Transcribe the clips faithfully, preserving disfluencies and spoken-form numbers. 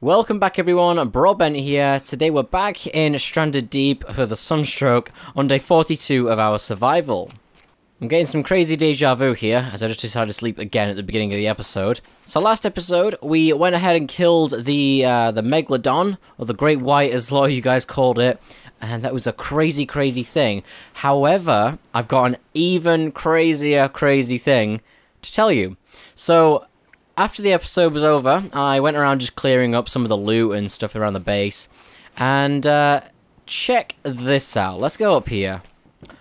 Welcome back everyone, Broadbent here. Today we're back in Stranded Deep for the Sunstroke on day forty-two of our survival. I'm getting some crazy deja vu here, as I just decided to sleep again at the beginning of the episode. So last episode, we went ahead and killed the uh, the Megalodon, or the Great White as a lot of you guys called it, and that was a crazy, crazy thing. However, I've got an even crazier, crazy thing to tell you. So after the episode was over, I went around just clearing up some of the loot and stuff around the base. And uh, check this out. Let's go up here.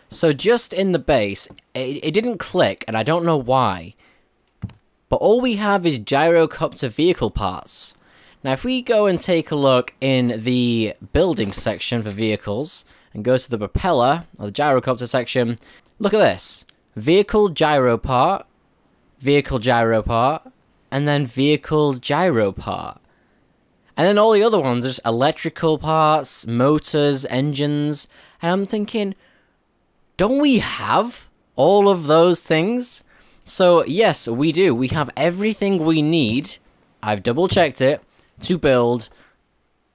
So just in the base, it, it didn't click, and I don't know why. But all we have is gyrocopter vehicle parts. Now if we go and take a look in the building section for vehicles, and go to the propeller, or the gyrocopter section, look at this. Vehicle gyro part, vehicle gyro part, and then vehicle gyro part. And then all the other ones are just electrical parts, motors, engines, and I'm thinking, don't we have all of those things? So yes, we do. We have everything we need, I've double checked it, to build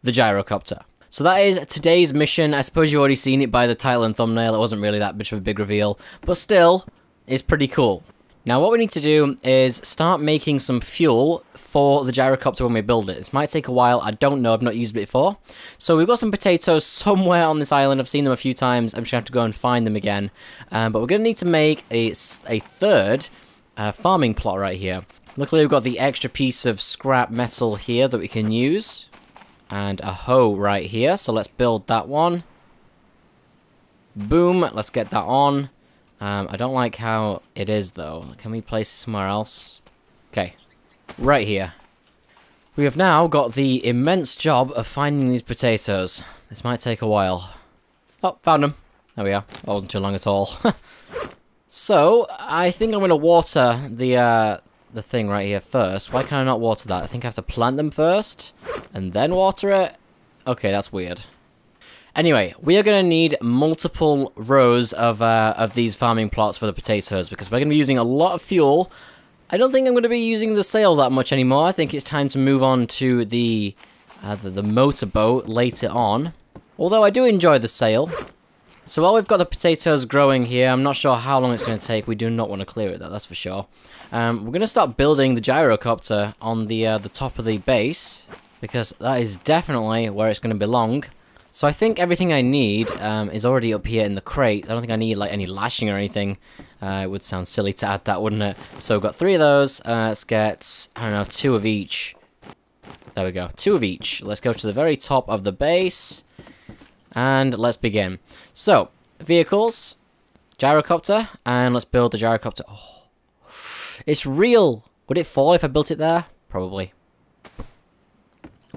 the gyrocopter. So that is today's mission. I suppose you've already seen it by the title and thumbnail, it wasn't really that much of a big reveal, but still, it's pretty cool. Now what we need to do is start making some fuel for the gyrocopter when we build it. This might take a while, I don't know, I've not used it before. So we've got some potatoes somewhere on this island, I've seen them a few times, I'm just going to have to go and find them again. Um, but we're going to need to make a, a third uh, farming plot right here. Luckily we've got the extra piece of scrap metal here that we can use. And a hoe right here, so let's build that one. Boom, let's get that on. Um, I don't like how it is, though. Can we place it somewhere else? Okay. Right here. We have now got the immense job of finding these potatoes. This might take a while. Oh, found them. There we are. That wasn't too long at all. So, I think I'm going to water the, uh, the thing right here first. Why can I not water that? I think I have to plant them first, and then water it? Okay, that's weird. Anyway, we are going to need multiple rows of uh, of these farming plots for the potatoes because we're going to be using a lot of fuel. I don't think I'm going to be using the sail that much anymore. I think it's time to move on to the uh, the, the motorboat later on. Although I do enjoy the sail. So while we've got the potatoes growing here, I'm not sure how long it's going to take. We do not want to clear it though, that's for sure. Um, we're going to start building the gyrocopter on the uh, the top of the base because that is definitely where it's going to belong. So I think everything I need um, is already up here in the crate. I don't think I need like any lashing or anything. Uh, it would sound silly to add that, wouldn't it? So we've got three of those. Uh, let's get, I don't know, two of each. There we go. Two of each. Let's go to the very top of the base. And let's begin. So, vehicles, gyrocopter, and let's build the gyrocopter. Oh, it's real! Would it fall if I built it there? Probably.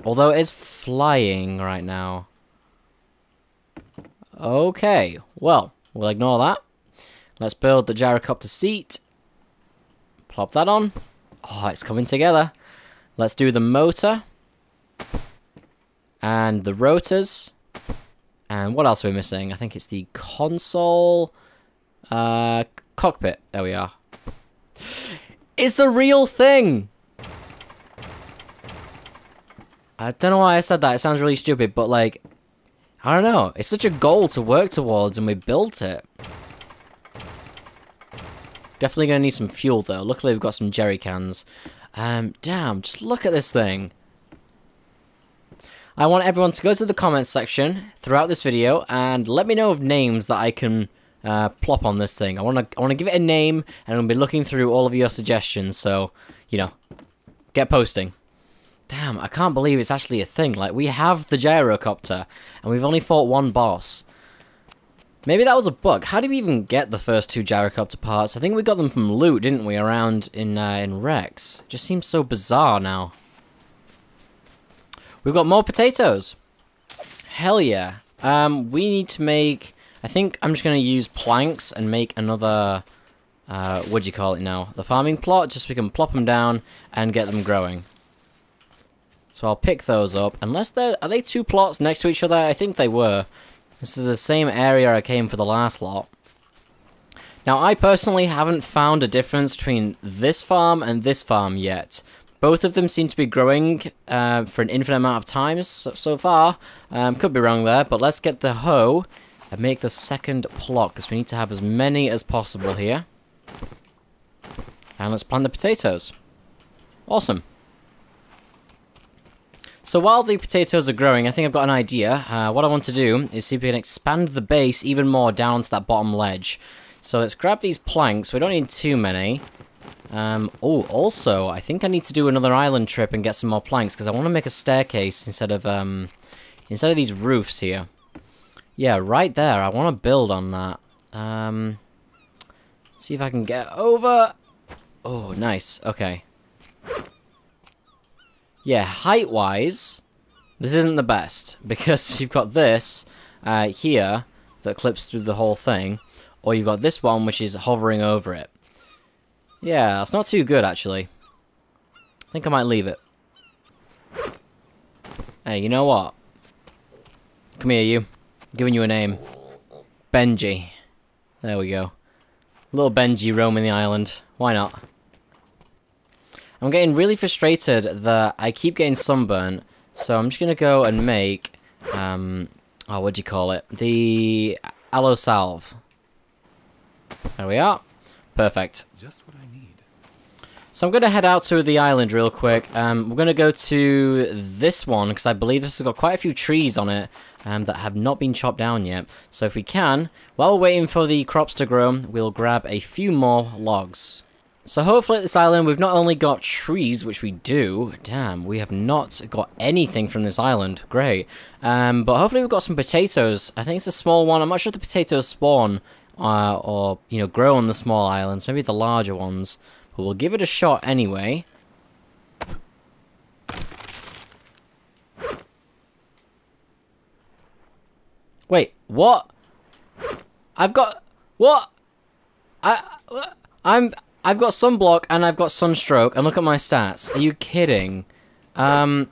Although it is flying right now. Okay, well, we'll ignore that. Let's build the gyrocopter seat. Plop that on. Oh, it's coming together. Let's do the motor. And the rotors. And what else are we missing? I think it's the console. Uh, cockpit. There we are. It's a real thing! I don't know why I said that. It sounds really stupid, but like, I don't know, it's such a goal to work towards and we built it. Definitely gonna need some fuel though, luckily we've got some jerry cans. Um, damn, just look at this thing. I want everyone to go to the comments section throughout this video and let me know of names that I can uh, plop on this thing. I wanna, I wanna give it a name and I'm gonna be looking through all of your suggestions, so, you know, get posting. Damn, I can't believe it's actually a thing. Like, we have the gyrocopter, and we've only fought one boss. Maybe that was a bug. How did we even get the first two gyrocopter parts? I think we got them from loot, didn't we, around in, uh, in Rex? It just seems so bizarre now. We've got more potatoes. Hell yeah. Um, we need to make, I think I'm just going to use planks and make another, uh, what do you call it now? The farming plot, just so we can plop them down and get them growing. So I'll pick those up, unless they're, are they two plots next to each other? I think they were. This is the same area I came for the last lot. Now I personally haven't found a difference between this farm and this farm yet. Both of them seem to be growing uh, for an infinite amount of times so, so far. Um, could be wrong there, but let's get the hoe and make the second plot, because we need to have as many as possible here. And let's plant the potatoes. Awesome. So while the potatoes are growing, I think I've got an idea. Uh, what I want to do is see if we can expand the base even more down to that bottom ledge. So let's grab these planks. We don't need too many. Um, oh, also, I think I need to do another island trip and get some more planks, because I want to make a staircase instead of, um, instead of these roofs here. Yeah, right there. I want to build on that. Um, see if I can get over. Oh, nice. Okay. Yeah, height-wise, this isn't the best, because you've got this uh, here that clips through the whole thing, or you've got this one which is hovering over it. Yeah, it's not too good, actually. I think I might leave it. Hey, you know what? Come here, you. I'm giving you a name. Benji. There we go. Little Benji roaming the island. Why not? I'm getting really frustrated that I keep getting sunburn, so I'm just gonna go and make, um, oh, what do you call it? The aloe salve. There we are. Perfect. Just what I need. So I'm gonna head out to the island real quick. Um, we're gonna go to this one, because I believe this has got quite a few trees on it um, that have not been chopped down yet. So if we can, while we're waiting for the crops to grow, we'll grab a few more logs. So hopefully at this island we've not only got trees, which we do, damn, we have not got anything from this island, great, um, but hopefully we've got some potatoes. I think it's a small one. I'm not sure if the potatoes spawn uh, or, you know, grow on the small islands, maybe the larger ones, but we'll give it a shot anyway. Wait, what? I've got, what? I, I'm... I've got sunblock and I've got sunstroke, and look at my stats. Are you kidding? Um,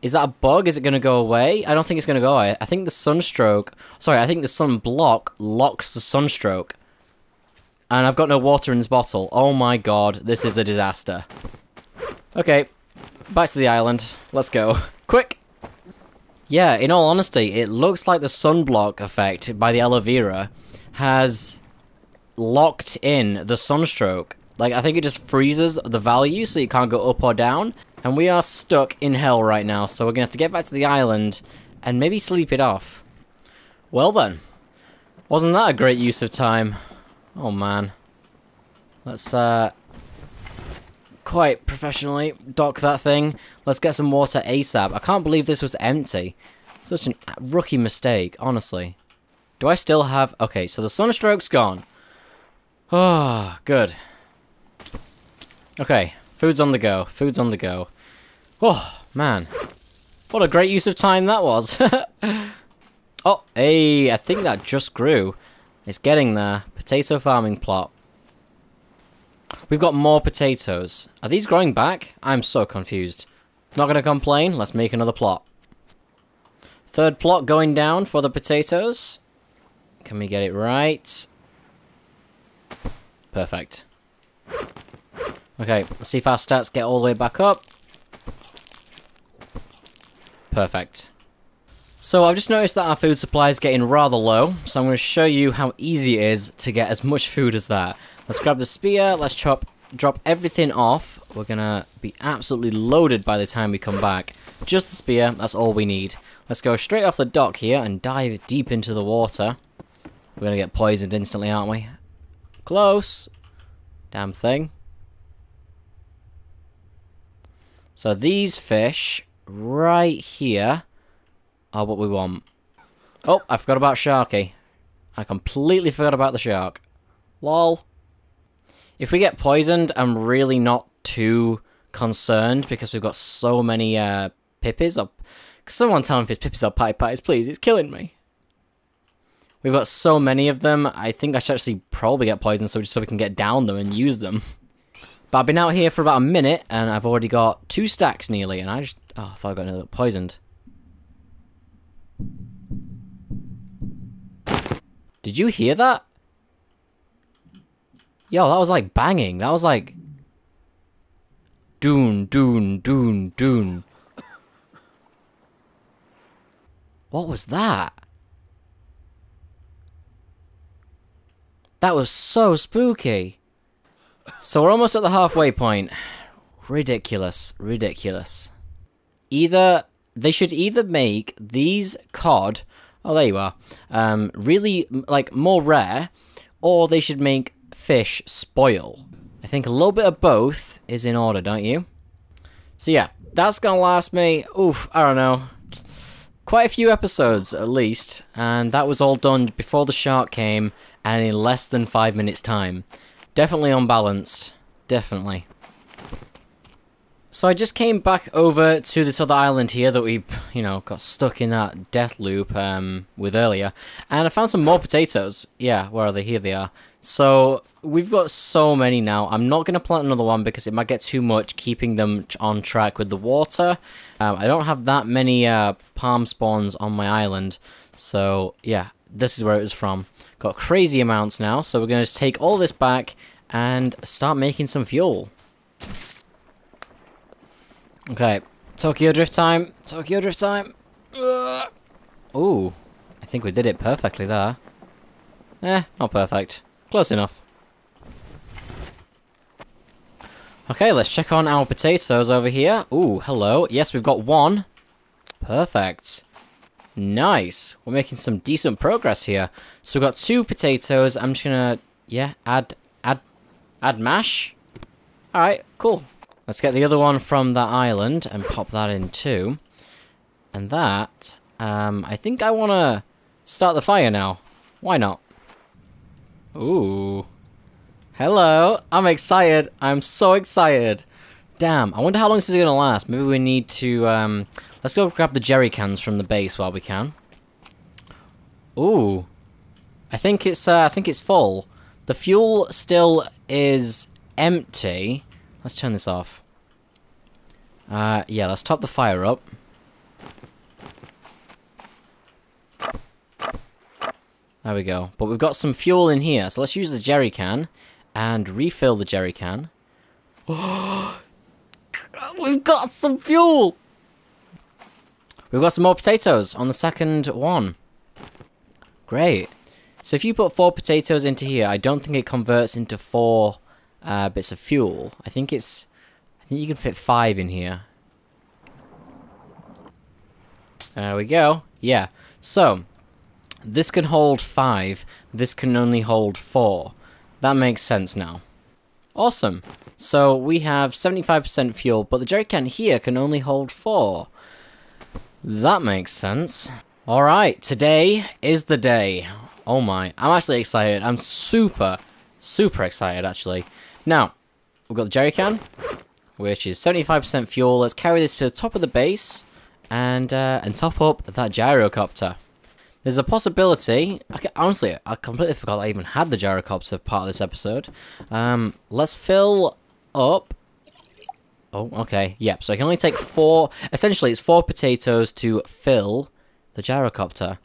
is that a bug? Is it going to go away? I don't think it's going to go away. I think the sunstroke... Sorry, I think the sunblock locks the sunstroke. And I've got no water in this bottle. Oh my god, this is a disaster. Okay, back to the island. Let's go. Quick! Yeah, in all honesty, it looks like the sunblock effect by the aloe vera has... locked in the sunstroke. Like, I think it just freezes the value so you can't go up or down, and we are stuck in hell right now, so we're gonna have to get back to the island and maybe sleep it off. Well then, wasn't that a great use of time? Oh man. Let's uh quite professionally dock that thing. Let's get some water ASAP. I can't believe this was empty. Such a rookie mistake, honestly. Do I still have... Okay, so the sunstroke's gone. Oh, good. Okay, food's on the go, food's on the go. Oh, man. What a great use of time that was. Oh, hey, I think that just grew. It's getting there. Potato farming plot. We've got more potatoes. Are these growing back? I'm so confused. Not gonna complain, let's make another plot. Third plot going down for the potatoes. Can we get it right? Perfect. Okay, let's see if our stats get all the way back up. Perfect. So I've just noticed that our food supply is getting rather low, so I'm going to show you how easy it is to get as much food as that. Let's grab the spear, let's chop, drop everything off. We're going to be absolutely loaded by the time we come back. Just the spear, that's all we need. Let's go straight off the dock here and dive deep into the water. We're going to get poisoned instantly, aren't we? Close. Damn thing. So these fish right here are what we want. Oh, I forgot about Sharky. I completely forgot about the shark. Lol. If we get poisoned, I'm really not too concerned because we've got so many uh, pippies. Or... Someone tell me if it's pippies or pie pies, please. It's killing me. We've got so many of them, I think I should actually probably get poisoned so just so we can get down them and use them. But I've been out here for about a minute, and I've already got two stacks nearly, and I just... Oh, I thought I got another poisoned. Did you hear that? Yo, that was like banging. That was like... Dune, dune, dune, dune. What was that? That was so spooky. So we're almost at the halfway point. Ridiculous, ridiculous. Either, they should either make these cod, oh there you are, um, really, like, more rare, or they should make fish spoil. I think a little bit of both is in order, don't you? So yeah, that's gonna last me, oof, I don't know, quite a few episodes at least, and that was all done before the shark came, and in less than five minutes time. Definitely unbalanced, definitely. So I just came back over to this other island here that we, you know, got stuck in that death loop um, with earlier. And I found some more potatoes. Yeah, where are they? Here they are. So we've got so many now. I'm not going to plant another one because it might get too much keeping them on track with the water. Um, I don't have that many uh, palm spawns on my island. So yeah, this is where it was from. Got crazy amounts now. So we're going to take all this back and start making some fuel. Okay, Tokyo Drift time, Tokyo Drift time. Ugh. Ooh, I think we did it perfectly there. Eh, not perfect. Close enough. Okay, let's check on our potatoes over here. Ooh, hello. Yes, we've got one. Perfect. Nice. We're making some decent progress here. So we've got two potatoes. I'm just gonna, yeah, add, add, add mash. Alright, cool. Let's get the other one from that island and pop that in too. And that, um, I think I want to start the fire now. Why not? Ooh. Hello. I'm excited. I'm so excited. Damn. I wonder how long this is going to last. Maybe we need to, um, let's go grab the jerry cans from the base while we can. Ooh. I think it's, uh, I think it's full. The fuel still is empty. Let's turn this off. Uh, yeah, let's top the fire up. There we go. But we've got some fuel in here, so let's use the jerry can and refill the jerry can. We've got some fuel! We've got some more potatoes on the second one. Great. So if you put four potatoes into here, I don't think it converts into four Uh, bits of fuel. I think it's, I think you can fit five in here. There we go. Yeah. So, this can hold five. This can only hold four. That makes sense now. Awesome. So, we have seventy-five percent fuel, but the jerry can here can only hold four. That makes sense. Alright, today is the day. Oh my. I'm actually excited. I'm super, super excited actually. Now, we've got the jerry can, which is seventy-five percent fuel. Let's carry this to the top of the base and uh, and top up that gyrocopter. There's a possibility, I can, honestly, I completely forgot I even had the gyrocopter part of this episode. Um, let's fill up. Oh, okay. Yep, so I can only take four, essentially it's four potatoes to fill the gyrocopter.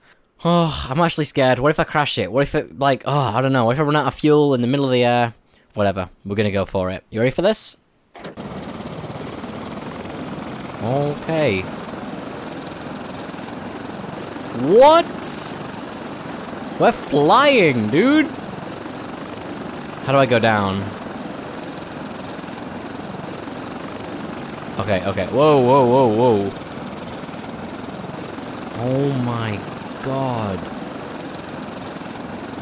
Oh, I'm actually scared. What if I crash it? What if it, like, oh, I don't know. What if I run out of fuel in the middle of the air? Whatever, we're gonna go for it. You ready for this? Okay. What? We're flying, dude! How do I go down? Okay, okay. Whoa, whoa, whoa, whoa. Oh my god.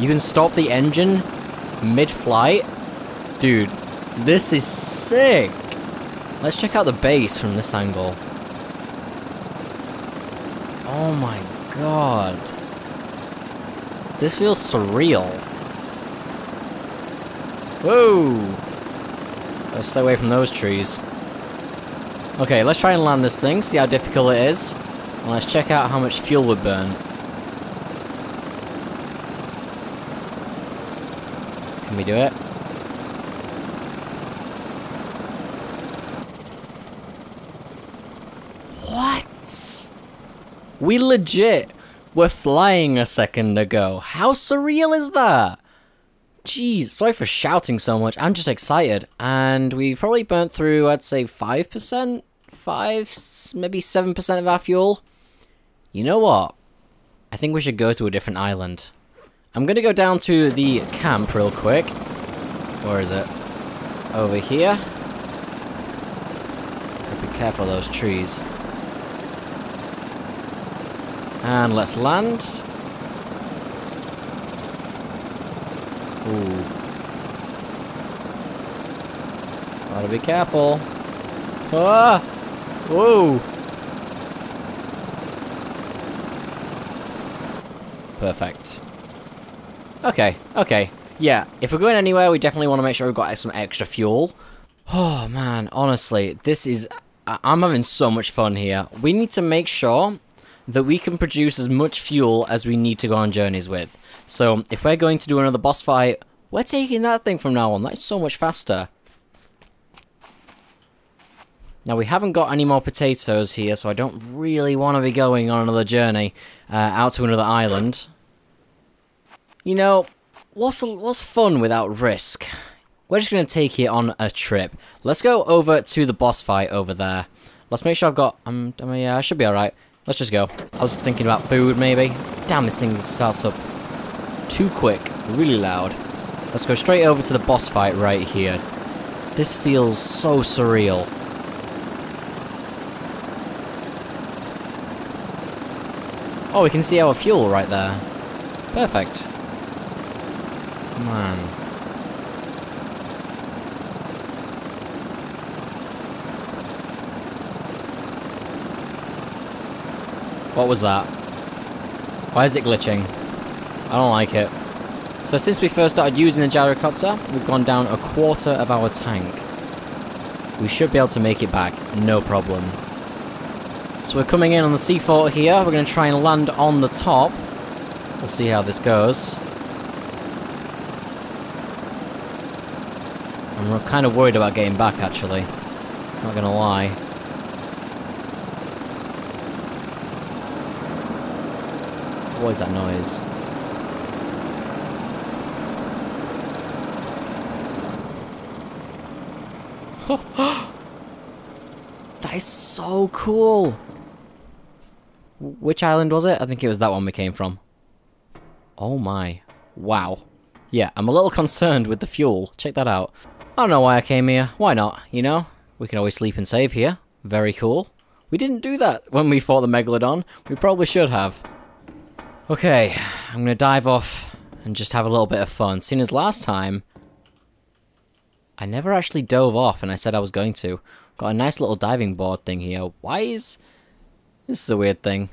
You can stop the engine mid-flight? Dude, this is sick! Let's check out the base from this angle. Oh my god. This feels surreal. Whoa! Stay away from those trees. Okay, let's try and land this thing, see how difficult it is. And let's check out how much fuel would burn. Can we do it? We legit were flying a second ago. How surreal is that? Jeez, sorry for shouting so much. I'm just excited. And we've probably burnt through, I'd say, five percent? five, maybe seven percent of our fuel? You know what? I think we should go to a different island. I'm gonna go down to the camp real quick. Where is it? Over here. Be careful of those trees. And let's land. Ooh. Gotta be careful. Ah! Whoa! Perfect. Okay, okay. Yeah, if we're going anywhere, we definitely want to make sure we've got some extra fuel. Oh man, honestly, this is... I'm having so much fun here. We need to make sure that we can produce as much fuel as we need to go on journeys with. So, if we're going to do another boss fight, we're taking that thing from now on. That's so much faster. Now, we haven't got any more potatoes here, so I don't really want to be going on another journey uh, out to another island. You know, what's, what's fun without risk? We're just going to take it on a trip. Let's go over to the boss fight over there. Let's make sure I've got... Um, I mean, yeah, I should be alright. Let's just go. I was thinking about food, maybe. Damn, this thing starts up too quick, really loud. Let's go straight over to the boss fight right here. This feels so surreal. Oh, we can see our fuel right there. Perfect. Man. What was that? Why is it glitching? I don't like it. So since we first started using the gyrocopter, we've gone down a quarter of our tank. We should be able to make it back, no problem. So we're coming in on the seafort here, we're going to try and land on the top. We'll see how this goes. And we're kind of worried about getting back actually, not going to lie. What is that noise? That is so cool! Which island was it? I think it was that one we came from. Oh my. Wow. Yeah, I'm a little concerned with the fuel. Check that out. I don't know why I came here. Why not? You know? We can always sleep and save here. Very cool. We didn't do that when we fought the Megalodon. We probably should have. Okay, I'm gonna dive off and just have a little bit of fun. Seeing as last time, I never actually dove off and I said I was going to. Got a nice little diving board thing here. Why is... This is a weird thing.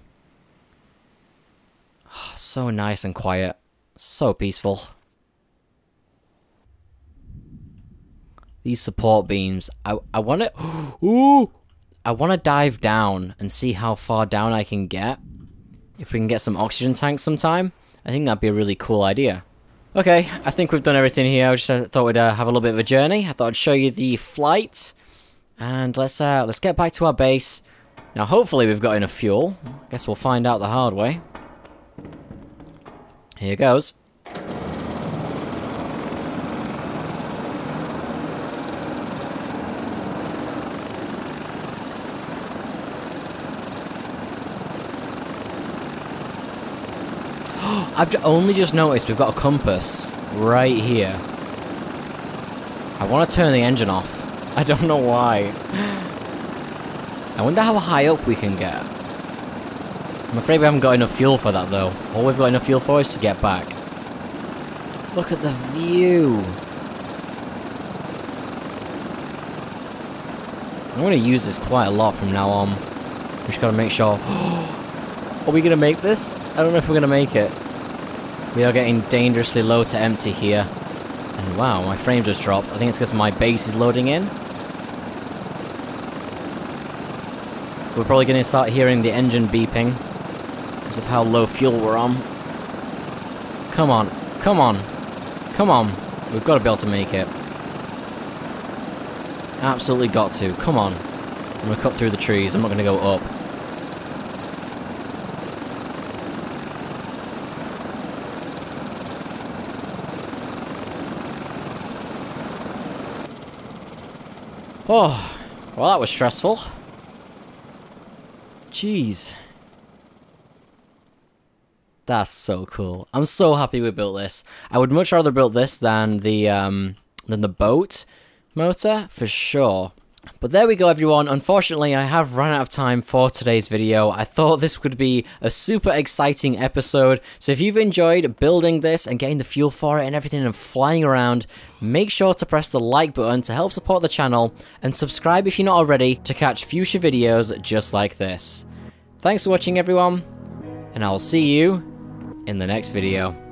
Oh, so nice and quiet. So peaceful. These support beams. I, I wanna... Ooh! I wanna dive down and see how far down I can get. If we can get some oxygen tanks sometime, I think that'd be a really cool idea. Okay, I think we've done everything here. I just uh, thought we'd uh, have a little bit of a journey. I thought I'd show you the flight, and let's uh, let's get back to our base. Now, hopefully, we've got enough fuel. I guess we'll find out the hard way. Here goes. I've only just noticed we've got a compass right here. I want to turn the engine off. I don't know why. I wonder how high up we can get. I'm afraid we haven't got enough fuel for that though. All we've got enough fuel for is to get back. Look at the view. I'm going to use this quite a lot from now on. We just got to make sure... Are we going to make this? I don't know if we're going to make it. We are getting dangerously low to empty here. And wow, my frame just dropped. I think it's because my base is loading in. We're probably going to start hearing the engine beeping because of how low fuel we're on. Come on. Come on. Come on. We've got to be able to make it. Absolutely got to. Come on. I'm going to cut through the trees. I'm not going to go up. Oh, well, that was stressful. Jeez. That's so cool. I'm so happy we built this. I would much rather build this than the um than the boat motor, for sure. But there we go, everyone. Unfortunately, I have run out of time for today's video. I thought this could be a super exciting episode. So if you've enjoyed building this and getting the fuel for it and everything and flying around, make sure to press the like button to help support the channel and subscribe if you're not already to catch future videos just like this. Thanks for watching, everyone, and I'll see you in the next video.